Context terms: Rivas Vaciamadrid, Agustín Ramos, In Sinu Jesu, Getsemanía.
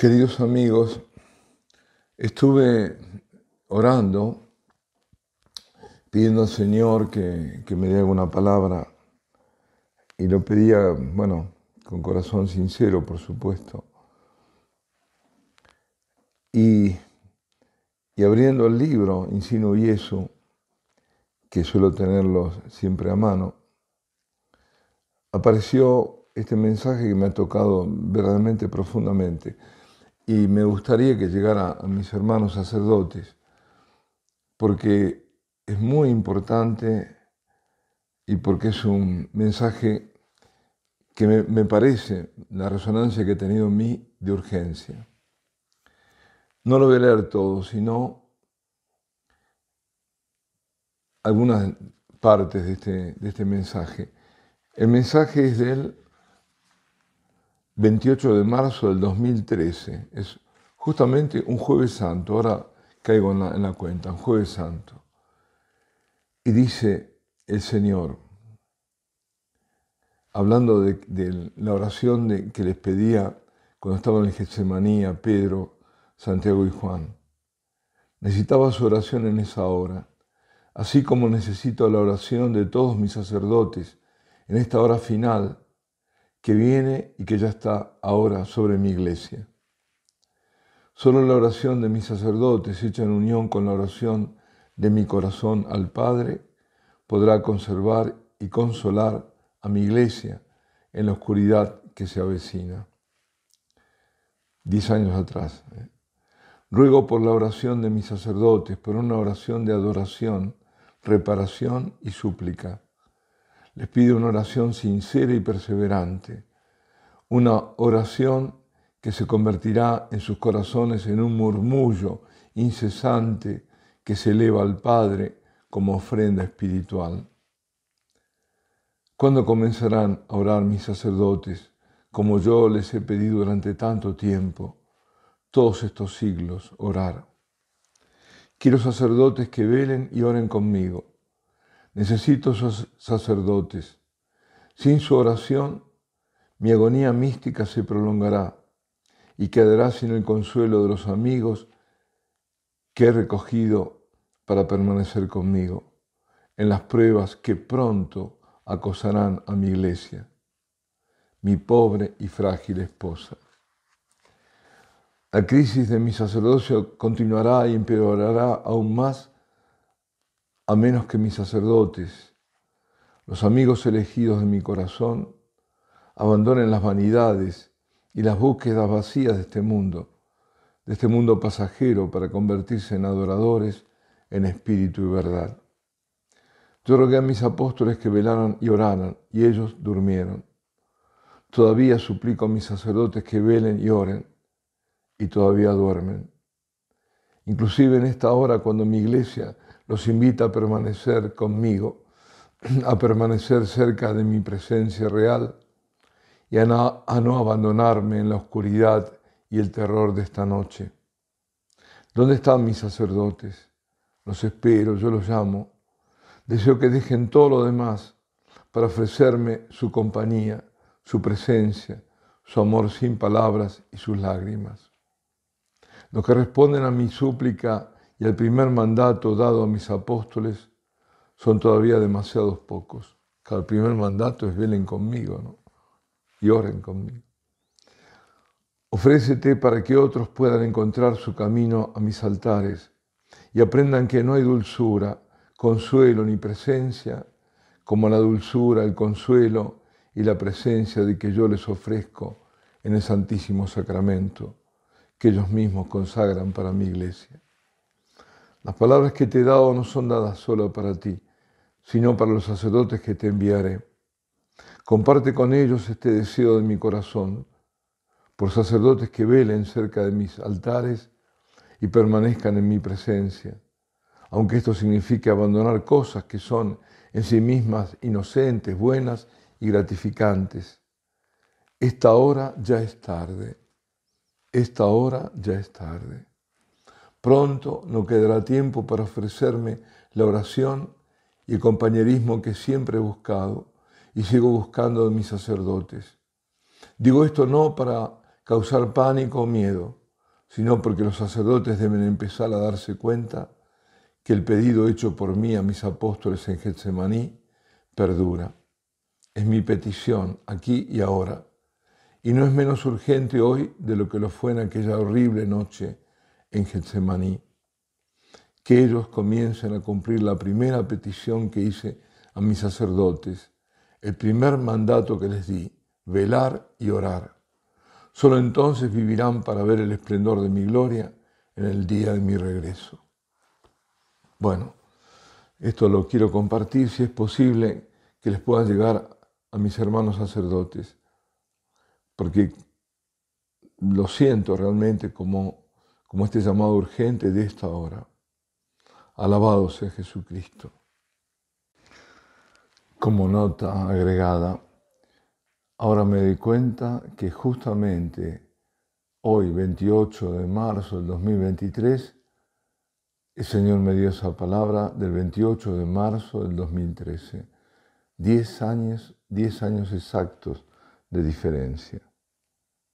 Queridos amigos, estuve orando, pidiendo al Señor que me dé alguna palabra, y lo pedía, bueno, con corazón sincero, por supuesto. Y abriendo el libro, In Sinu Jesu, que suelo tenerlos siempre a mano, apareció este mensaje que me ha tocado verdaderamente profundamente. Y me gustaría que llegara a mis hermanos sacerdotes, porque es muy importante y porque es un mensaje que me parece la resonancia que ha tenido en mí de urgencia. No lo voy a leer todo, sino algunas partes de este mensaje. El mensaje es del 28 de marzo del 2013. Es justamente un Jueves Santo. Ahora caigo en la cuenta, un Jueves Santo. Y dice el Señor, hablando de la oración que les pedía cuando estaban en Getsemanía, Pedro, Santiago y Juan. Necesitaba su oración en esa hora, así como necesito la oración de todos mis sacerdotes en esta hora final que viene y que ya está ahora sobre mi iglesia. Solo la oración de mis sacerdotes, hecha en unión con la oración de mi corazón al Padre, podrá conservar y consolar a mi iglesia en la oscuridad que se avecina. 10 años atrás. Ruego por la oración de mis sacerdotes, por una oración de adoración, reparación y súplica. Les pido una oración sincera y perseverante, una oración que se convertirá en sus corazones en un murmullo incesante que se eleva al Padre como ofrenda espiritual. ¿Cuándo comenzarán a orar mis sacerdotes, como yo les he pedido durante tanto tiempo, todos estos siglos, orar? Quiero sacerdotes que velen y oren conmigo. Necesito sus sacerdotes. Sin su oración, mi agonía mística se prolongará y quedará sin el consuelo de los amigos que he recogido para permanecer conmigo en las pruebas que pronto acosarán a mi iglesia, mi pobre y frágil esposa. La crisis de mi sacerdocio continuará y empeorará aún más a menos que mis sacerdotes, los amigos elegidos de mi corazón, abandonen las vanidades y las búsquedas vacías de este mundo pasajero, para convertirse en adoradores en espíritu y verdad. Yo rogué a mis apóstoles que velaran y oraran, y ellos durmieron. Todavía suplico a mis sacerdotes que velen y oren, y todavía duermen. Inclusive en esta hora, cuando mi iglesia los invita a permanecer conmigo, a permanecer cerca de mi presencia real y a no abandonarme en la oscuridad y el terror de esta noche. ¿Dónde están mis sacerdotes? Los espero, yo los llamo. Deseo que dejen todo lo demás para ofrecerme su compañía, su presencia, su amor sin palabras y sus lágrimas. Los que responden a mi súplica y el primer mandato dado a mis apóstoles son todavía demasiados pocos. El primer mandato es velen conmigo, ¿no? Y oren conmigo. Ofrécete para que otros puedan encontrar su camino a mis altares y aprendan que no hay dulzura, consuelo ni presencia como la dulzura, el consuelo y la presencia de que yo les ofrezco en el Santísimo Sacramento que ellos mismos consagran para mi iglesia. Las palabras que te he dado no son dadas solo para ti, sino para los sacerdotes que te enviaré. Comparte con ellos este deseo de mi corazón, por sacerdotes que velen cerca de mis altares y permanezcan en mi presencia, aunque esto signifique abandonar cosas que son en sí mismas inocentes, buenas y gratificantes. Esta hora ya es tarde. Esta hora ya es tarde. Pronto no quedará tiempo para ofrecerme la oración y el compañerismo que siempre he buscado y sigo buscando de mis sacerdotes. Digo esto no para causar pánico o miedo, sino porque los sacerdotes deben empezar a darse cuenta que el pedido hecho por mí a mis apóstoles en Getsemaní perdura. Es mi petición aquí y ahora, y no es menos urgente hoy de lo que lo fue en aquella horrible noche en Getsemaní. Que ellos comiencen a cumplir la primera petición que hice a mis sacerdotes, el primer mandato que les di, velar y orar. Solo entonces vivirán para ver el esplendor de mi gloria en el día de mi regreso. Bueno, esto lo quiero compartir, si es posible que les pueda llegar a mis hermanos sacerdotes, porque lo siento realmente como este llamado urgente de esta hora. Alabado sea Jesucristo. Como nota agregada, ahora me doy cuenta que justamente hoy, 28 de marzo del 2023, el Señor me dio esa palabra del 28 de marzo del 2013. 10 años exactos de diferencia.